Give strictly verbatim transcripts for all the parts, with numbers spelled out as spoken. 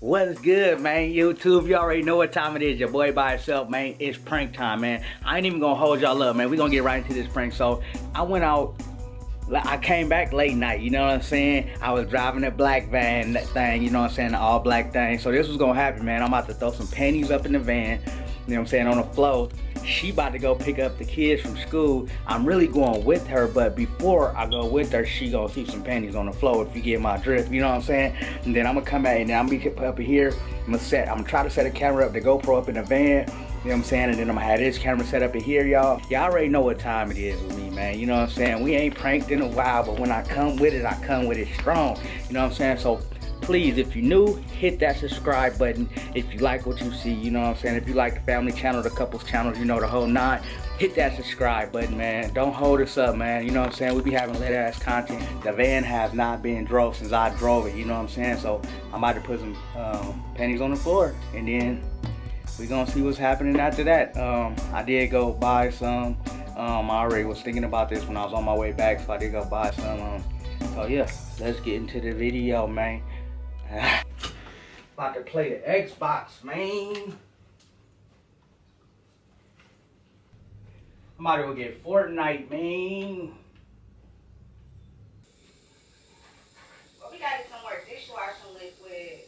What's good, man? YouTube, you already know what time it is. Your boy by himself, man. It's prank time, man. I ain't even gonna hold y'all up, man. We're gonna get right into this prank. So I went out, I came back late night, you know what I'm saying? I was driving a black van, that thing, you know what I'm saying, the all black thing. So this was gonna happen, man. I'm about to throw some panties up in the van, you know what I'm saying, on the floor. She about to go pick up the kids from school. I'm really going with her, but before I go with her, she gonna see some panties on the floor, if you get my drift, you know what I'm saying? And then I'm gonna come out and then I'm gonna be up in here. I'm gonna set, I'm gonna try to set a camera up, the GoPro up in the van, you know what I'm saying? And then I'm gonna have this camera set up in here, y'all. Y'all already know what time it is with me, man. You know what I'm saying? We ain't pranked in a while, but when I come with it, I come with it strong. You know what I'm saying? So please, if you're new, hit that subscribe button. If you like what you see, you know what I'm saying? If you like the family channel, the couples channel, you know, the whole nine, hit that subscribe button, man. Don't hold us up, man. You know what I'm saying? We be having lit ass content. The van has not been drove since I drove it, you know what I'm saying? So I'm about to put some um, panties on the floor, and then we're gonna see what's happening after that. Um, I did go buy some. Um, I already was thinking about this when I was on my way back, so I did go buy some. Um, so yeah, let's get into the video, man. About to play the Xbox, man. I'm about to go get Fortnite, man. Well, we gotta get some more dishwashing liquid.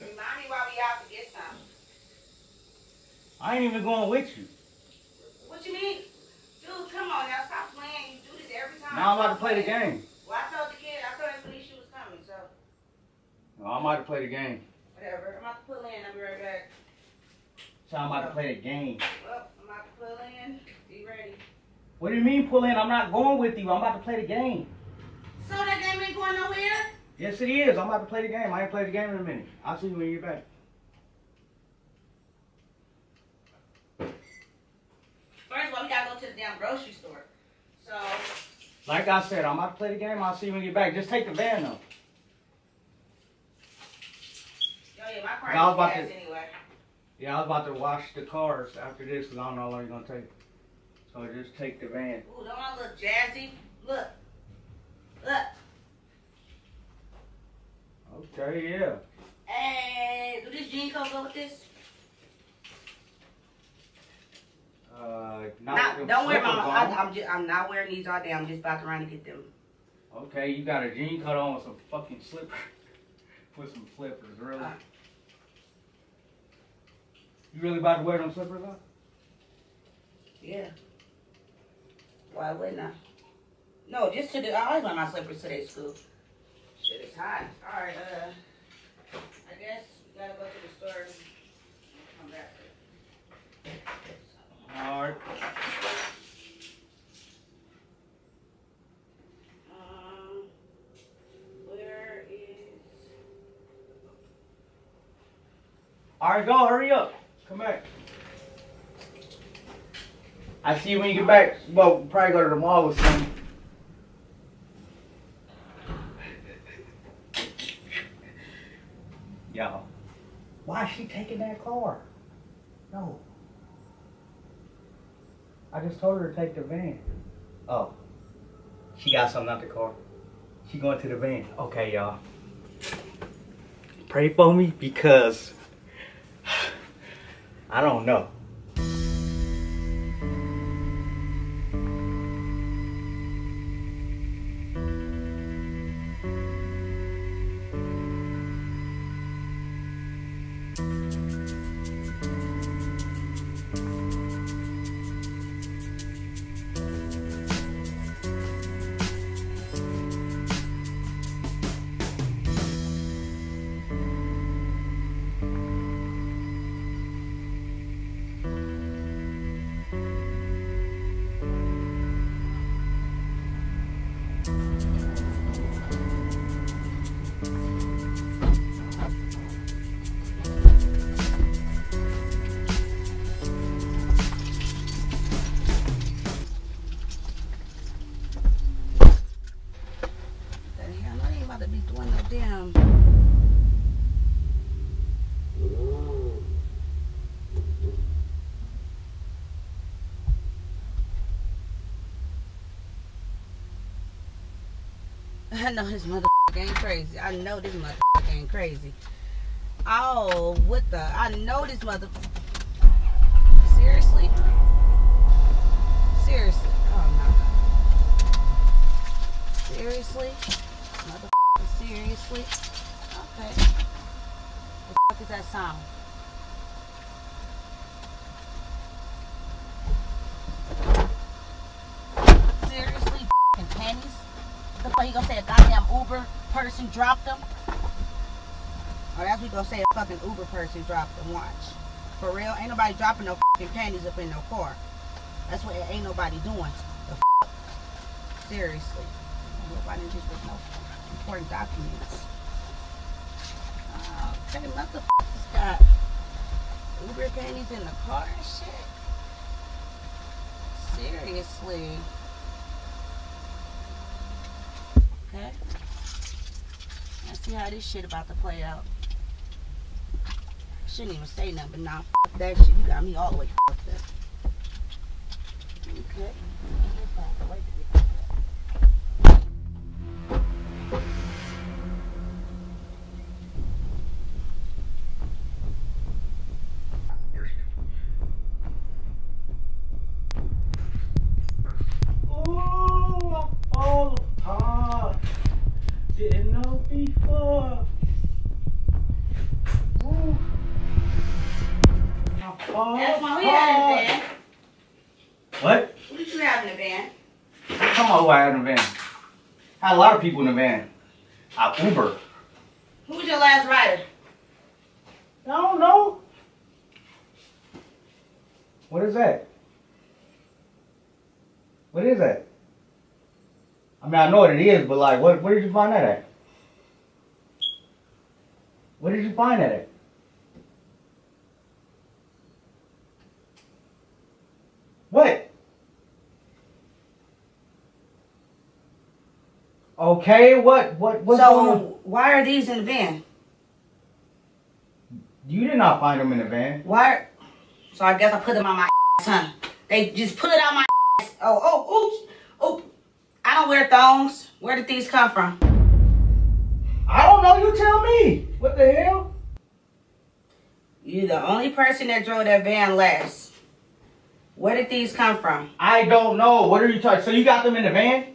Remind me why we out to get some. I ain't even going with you. What you mean? Dude, come on now, stop playing. You do this every time. Now I'm about to play the game. Well, I told the kid, I told him she was coming, so. No, I'm about to play the game. Whatever. I'm about to pull in. I'll be right back. So I'm about to play the game. Well, I'm about to pull in. Be ready. What do you mean pull in? I'm not going with you. I'm about to play the game. So that game ain't going nowhere? Yes, it is. I'm about to play the game. I ain't played the game in a minute. I'll see you when you're back. First of all, we got to go to the damn grocery store. So. Like I said, I'm about to play the game. I'll see you when you get back. Just take the van, though. Yeah, my car I was about to, anyway. Yeah, I was about to wash the cars after this because I don't know how long you're going to take it. So just take the van. Ooh, don't I look jazzy? Look. Look. Okay, yeah. Hey, do this jean coat go with this? Uh, not, not with Don't wear my, I, I'm, just, I'm not wearing these all day. I'm just about to run and get them. Okay, you got a jean coat on with some fucking slippers. With some slippers, really. Uh, You really about to wear them slippers out? Yeah. Why wouldn't I? No, just to do. I always wear my slippers today, school. Shit, it's hot. All right. Uh, I guess we gotta go to the store and come back. So. All right. Um, where is? All right, go. Hurry up. Come back. I see you when you get back. Well, we'll probably go to the mall or something. Y'all. Why is she taking that car? No. I just told her to take the van. Oh. She got something out the car. She going to the van. Okay, y'all. Pray for me because... I don't know. I know this motherfucker ain't crazy. I know this motherfucker ain't crazy. Oh, what the? I know this mother. Seriously? Seriously? Oh no. Seriously? Mother. Seriously? Okay. What the fuck is that sound? Seriously? Fucking panties? What the fuck you gonna say? A goddamn Uber person dropped them? Or that's what you gonna say, a fucking Uber person dropped them. Watch. For real, ain't nobody dropping no fucking panties up in no car. That's what ain't nobody doing. The fuck? Seriously. I hope I didn't just with no important documents. Uh, okay, motherfuckers got Uber panties in the car and shit. Seriously. Okay. Let's see how this shit about to play out. Shouldn't even say nothing, but nah, fuck that shit. You got me all the way fucked up. Okay. That's why we had in the van. What? What did you have in the van? Come on, who I had in the van. I had a lot of people in the van. I Uber. Who was your last rider? I don't know. What is that? What is that? I mean, I know what it is, but like, what? Where did you find that at? Where did you find that at? What? Okay, what, what, what's so, going on? So, why are these in the van? You did not find them in the van. Why? So, I guess I put them on my ass, huh? They just put it on my ass. Oh, oh, oops. Oh, I don't wear thongs. Where did these come from? I don't know. You tell me. What the hell? You're the only person that drove that van last. Where did these come from? I don't know. What are you talking? So you got them in the van?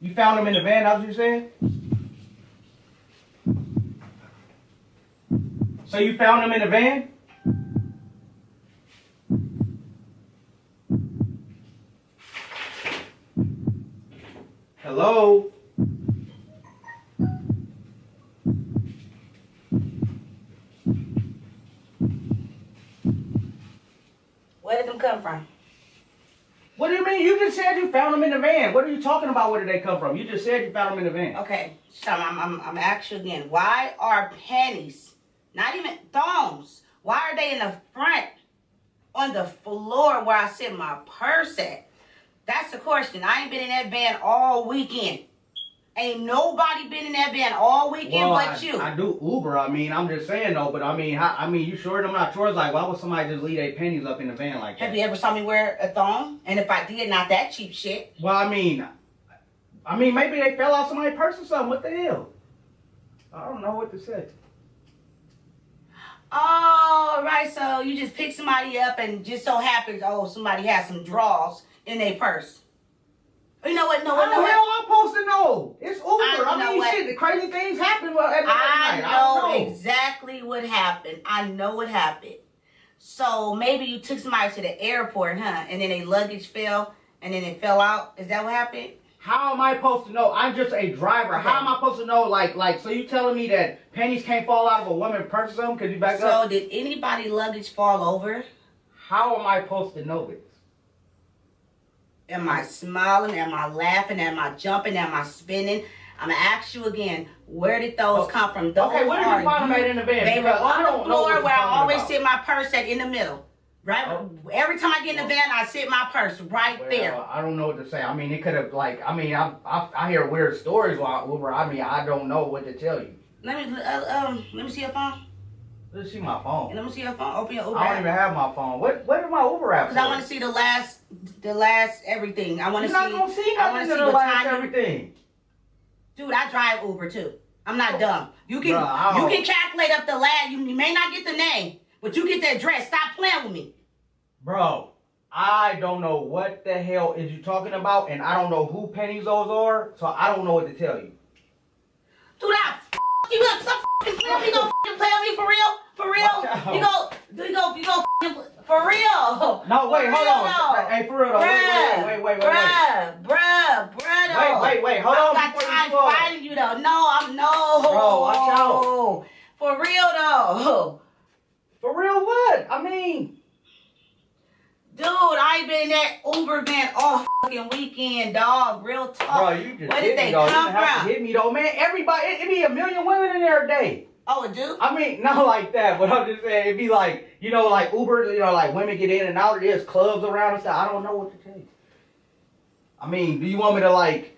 You found them in the van, that's what you're saying? So you found them in the van? Hello? Where did them come from? What do you mean? You just said you found them in the van. What are you talking about? Where did they come from? You just said you found them in the van. Okay, so I'm, I'm, I'm asking again. Why are panties, not even thongs, why are they in the front on the floor where I sit my purse at? That's the question. I ain't been in that van all weekend. Ain't nobody been in that van all weekend well, but I, you. I do Uber. I mean, I'm just saying though. But I mean, I, I mean, you sure them not yours? Like, why would somebody just leave their panties up in the van like that? Have you ever saw me wear a thong? And if I did, not that cheap shit. Well, I mean, I mean, maybe they fell off somebody's purse or something. What the hell? I don't know what to say. Oh, right. So you just pick somebody up and just so happens, oh, somebody has some drawers in their purse. You know what? No, what? No, hell I'm supposed to know? It's Uber. I, I mean, what? Shit, the crazy things happen every night. I know, I know exactly what happened. I know what happened. So maybe you took somebody to the airport, huh? And then their luggage fell, and then it fell out. Is that what happened? How am I supposed to know? I'm just a driver. Okay. How am I supposed to know? Like, like, so you telling me that panties can't fall out of a woman's purse or something? Could you back so up? So did anybody's luggage fall over? How am I supposed to know it? Am I smiling? Am I laughing? Am I jumping? Am I spinning? I'm going to ask you again, where did those okay. come from? Those okay, where did you find them in the van? They were on the floor where I always about. sit my purse at in the middle. Right? Oh. Every time I get in the van, I sit my purse right well, there. I don't know what to say. I mean, it could have, like, I mean, I, I I hear weird stories while Uber. I mean, I don't know what to tell you. Let me, uh, um, let me see your phone. Let me see my phone. Let me see your phone. Open your Uber app. I don't even have my phone. What? What is my Uber app? Because I want to see the last, the last everything. I want to see. You're not gonna see nothing. I want to see the last everything. Dude, I drive Uber too. I'm not dumb. You can Bruh, you can calculate up the lad. You may not get the name, but you get the address. Stop playing with me. Bro, I don't know what the hell is you talking about, and I don't know who pennies those are, so I don't know what to tell you. Dude, I f*** you up. Stop f***ing playing with me. You gonna f***ing play with me for real? For real? You go, you go, you go f***ing for real. No, wait, hold on. Hey, for real though. Wait, wait, wait, wait, wait. Bruh, bruh, bruh. Wait, wait, wait, hold on. I got time fighting you though. No, I'm no. Bro, watch out. For real though. For real what? I mean. Dude, I been that Uber man all fucking weekend, dog. Real talk. Bro, you just Where did they come from? You have to hit me though, man. Everybody, it, it be a million women in there a day. Oh, it do? I mean, not like that, but I'm just saying, it'd be like, you know, like Uber, you know, like women get in and out, there's clubs around and stuff. I don't know what to tell you. I mean, do you want me to, like,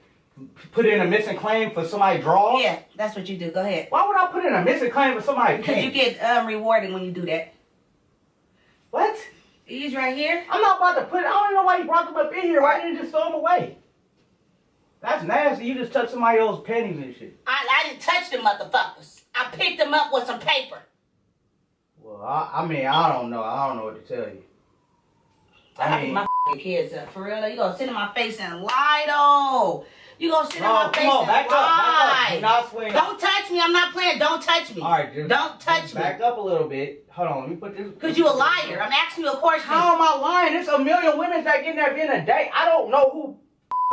put in a missing claim for somebody draws? Yeah, that's what you do. Go ahead. Why would I put in a missing claim for somebody? Because you get um, rewarded when you do that. What? He's right here. I'm not about to put, I don't know why you brought them up in here. Why didn't you just throw them away? That's nasty. You just touched somebody else's pennies and shit. I, I didn't touch them motherfuckers. I picked them up with some paper. Well, I, I mean, I don't know. I don't know what to tell you. I, I mean, my kids up. For real, though. You gonna sit in my face and lie, though. You gonna sit no, in my face on, and back lie. Up, back up. Don't touch me. I'm not playing. Don't touch me. All right, just, don't touch just me. Back up a little bit. Hold on. Let me put this. Because you a liar. I'm asking you a question. How am I lying? There's a million women that get in there in a day. I don't know who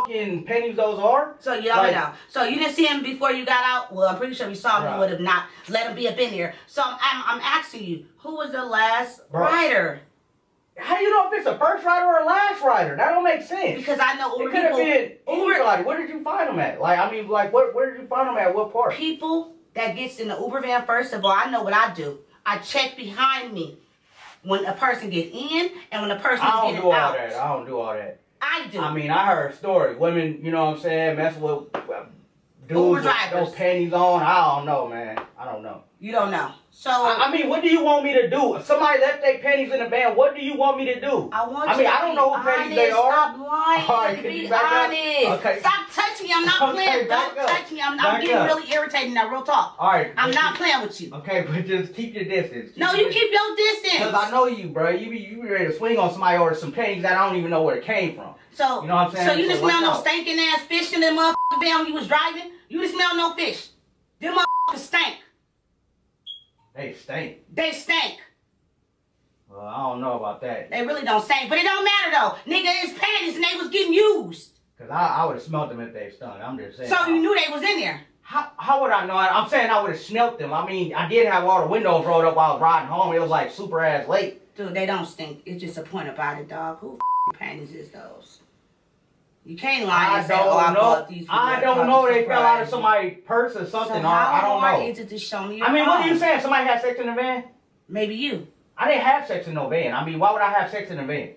fucking pennies those are. So you don't know. So you didn't see him before you got out? Well, I'm pretty sure you saw him. Right. You would have not let him be up in here. So I'm, I'm, I'm asking you, who was the last Bruh. rider? How do you know if it's a first rider or a last rider? That don't make sense. Because I know Uber it could have been Uber. Like, where did you find them at? Like, I mean, like, what? Where did you find them at? What part? People that gets in the Uber van. First of all, I know what I do. I check behind me when a person gets in and when a person is getting out. I don't do all that. I don't do all that. I do. I mean, I heard stories. Women, you know what I'm saying, mess with dudes with those panties on. I don't know, man. I don't know. You don't know. So I, I mean, what do you want me to do? If somebody left their panties in the van, what do you want me to do? I want. I mean, you to I don't know what panties they are. Stop lying. All right, be honest. Okay. Stop touching me. I'm not okay, playing. Don't up. touch me. I'm not back getting up. really irritated now. Real talk. All right. I'm not you, playing with you. Okay, but just keep your distance. Keep no, your you distance. keep your distance. Because I know you, bro. You be you be ready to swing on somebody or some panties that I don't even know where it came from. So you know what I'm saying. So you just smell no stinking ass fish in that motherfucking van when you was driving. You just smell no fish. Them motherfuckers stank. They stink. They stink. Well, I don't know about that. They really don't stink, but it don't matter though. Nigga, it's panties and they was getting used. Cause I, I would have smelled them if they stunk. I'm just saying. So I, you knew they was in there. How how would I know? I'm saying I would have smelled them. I mean, I did have all the windows rolled up while I was riding home. It was like super ass late. Dude, they don't stink. It's just a point about it, dog. Who f panties is those? You can't lie and say, oh, I bought these. I don't know. They fell out of somebody's purse or something. So I don't know. I need to just show me your I mean, what are you saying? Somebody had sex in the van? Maybe you. I didn't have sex in no van. I mean, why would I have sex in the van?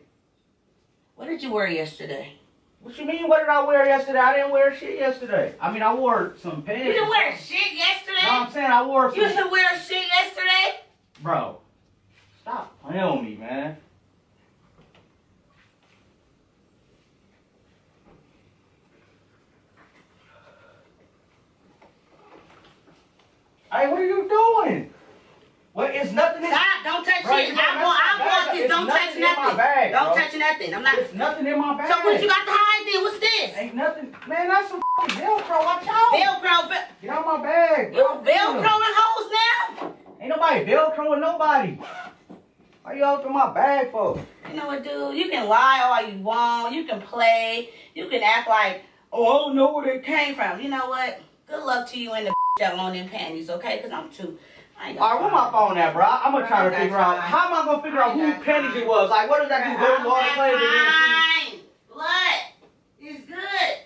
What did you wear yesterday? What you mean, what did I wear yesterday? I didn't wear shit yesterday. I mean, I wore some pants. You didn't wear shit yesterday? No, I'm saying I wore some. You didn't wear shit yesterday? Bro, stop playing with me, man. Hey, what are you doing? Well, it's nothing. In Stop! Don't touch bro, it. I want. I want this. Don't touch nothing. Bag, don't touch nothing. I'm not. It's nothing in my bag. So what you got to hide then? What's this? Ain't nothing, man. That's some Velcro. Watch out. Velcro. Vel Get out my bag. You Velcroing hoes now? Ain't nobody Velcroing nobody. Why you open my bag for? You know what, dude? You can lie all you want. You can play. You can act like, oh, I don't know where they came from. You know what? Good luck to you in the. That long in panties, okay? Because I'm too. I ain't All right, where my phone at, bro? I'm gonna try to figure time. out. How am I gonna figure I out who panties time. it was? Like, what does that do? Go to water play? Blood is good.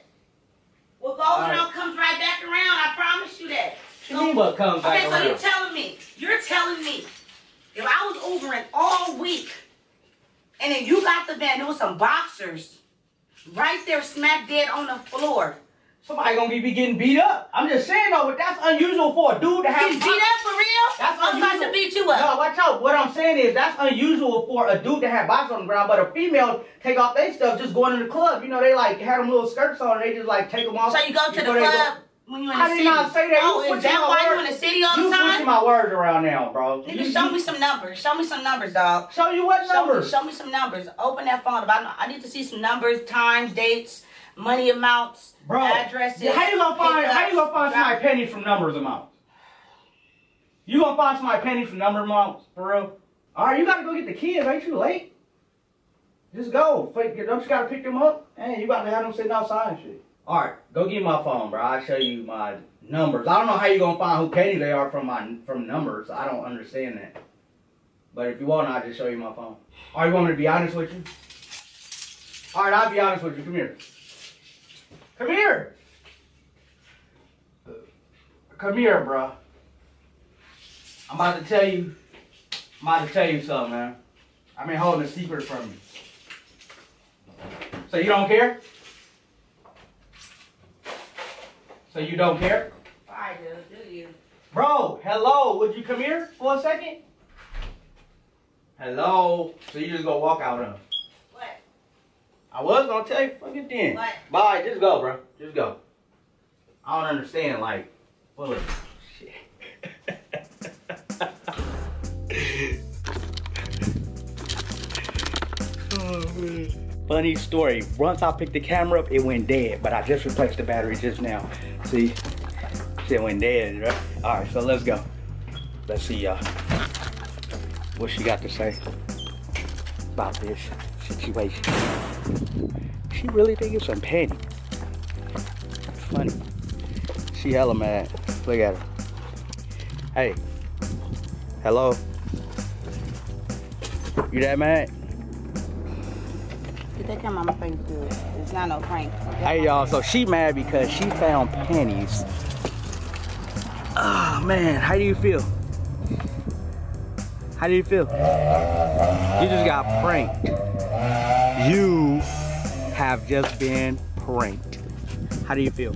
What goes right. around comes right back around. I promise you that. So, you mean what comes back okay, around? Okay, so you telling me? You're telling me if I was Ubering all week, and then you got the van, there was some boxers right there, smack dead on the floor. Somebody gonna be getting beat up. I'm just saying though, but that's unusual for a dude to have. He's beat up for real? That's unusual. I'm about to beat you up. No, watch out. What I'm saying is that's unusual for a dude to have boxers on the ground, but a female take off their stuff just going to the club. You know, they like had them little skirts on and they just like take them off. So you go to the club when you're in the city. I did not say that. Oh, you is that why you in the city all the time? You switching my words around now, bro. Nigga, you, show you, me some numbers. Show me some numbers, dog. Show you what show numbers? Me, show me some numbers. Open that phone up. I, I need to see some numbers, times, dates, money amounts, bro, addresses. How you gonna find? How you gonna find somebody penny from numbers amounts? You gonna find somebody penny from number amounts for real? All right, you gotta go get the kids. Ain't you late? Just go. I just gotta pick them up. Hey, you about to have them sitting outside and shit. All right, go get my phone, bro. I'll show you my numbers. I don't know how you're gonna find who Katie they are from my from numbers. I don't understand that. But if you want, I'll just show you my phone. All right, you want me to be honest with you? All right, I'll be honest with you. Come here. Come here. Come here, bro. I'm about to tell you. I'm about to tell you something, man. I've been holding a secret from you. So you don't care? So you don't care? I do, do you? Bro, hello, would you come here for a second? Hello. So you just gonna walk out on? What? I was gonna tell you fucking then. What? Bye, just go, bro. Just go. I don't understand, like, full of shit. Oh, man. Funny story, once I picked the camera up, it went dead, but I just replaced the battery just now. See, shit went dead, right? All right, so let's go. Let's see uh, what she got to say about this situation. She really think it's some petty. It's funny. She hella mad. Look at her. Hey, hello. You that mad? They come on my face, dude. It's not no prank. Hey y'all, so she mad because she found panties. Oh man, how do you feel? How do you feel? You just got pranked. You have just been pranked. How do you feel?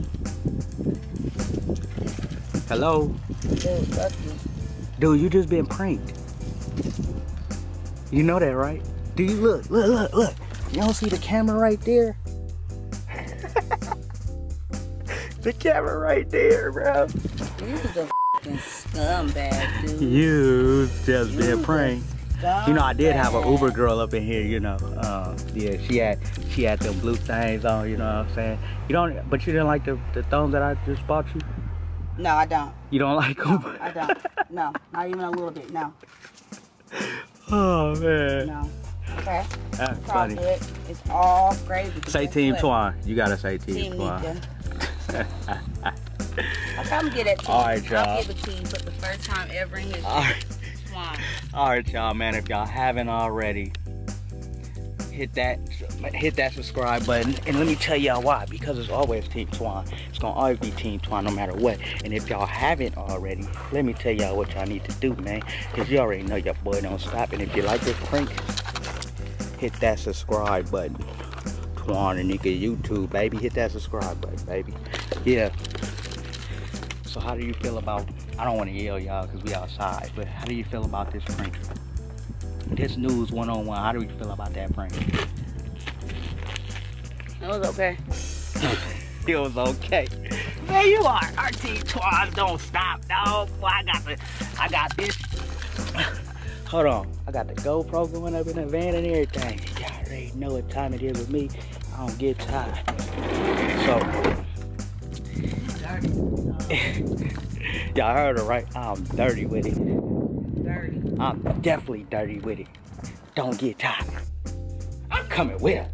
Hello? Dude, you just been pranked. You know that, right? Dude, look, look, look, look. You don't see the camera right there? The camera right there, bro. You're the f***ing scumbag, dude. You just you been pranked. You know, I did have an Uber girl up in here, you know. Uh, yeah, she had she had them blue things on, you know what I'm saying? You don't, but you didn't like the, the thumbs that I just bought you? No, I don't. You don't like Uber? I don't. No, not even a little bit, no. Oh, man. No. Okay. That's funny. It. It's all gravy. Say Team Twan. You gotta say Team, team Twan. I come get it. All right, y'all. I'll give it to you for the first time ever in history. All right, Twan. All right, y'all, man. If y'all haven't already, hit that, hit that subscribe button. And let me tell y'all why. Because it's always Team Twan. It's gonna always be Team Twan, no matter what. And if y'all haven't already, let me tell y'all what y'all need to do, man. Cause you already know your boy don't stop. And if you like this prank, hit that subscribe button. Twan and Nika YouTube, baby. Hit that subscribe button, baby. Yeah. So how do you feel about, I don't want to yell, y'all, because we outside, but how do you feel about this prank? This news one-on-one, how do you feel about that prank? It was okay. It was okay. Man, you are. Our Team Twan don't stop, dog. Boy, I got the, I got this. Hold on, I got the GoPro going up in the van and everything. Y'all already know what time it is with me. I don't get tired. So, y'all heard her right? I'm dirty with it. Dirty. I'm definitely dirty with it. Don't get tired. I'm coming with her.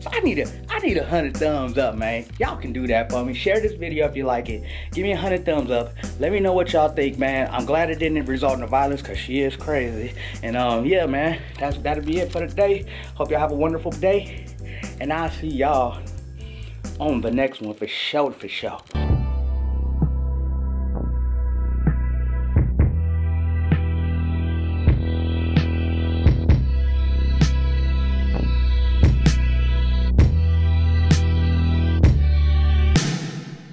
So I need a, I need a hundred thumbs up, man. Y'all can do that for me. Share this video if you like it. Give me a hundred thumbs up. Let me know what y'all think, man. I'm glad it didn't result in violence because she is crazy. And um, yeah, man, that's that'll be it for today. Hope y'all have a wonderful day, and I'll see y'all on the next one for sure, for sure.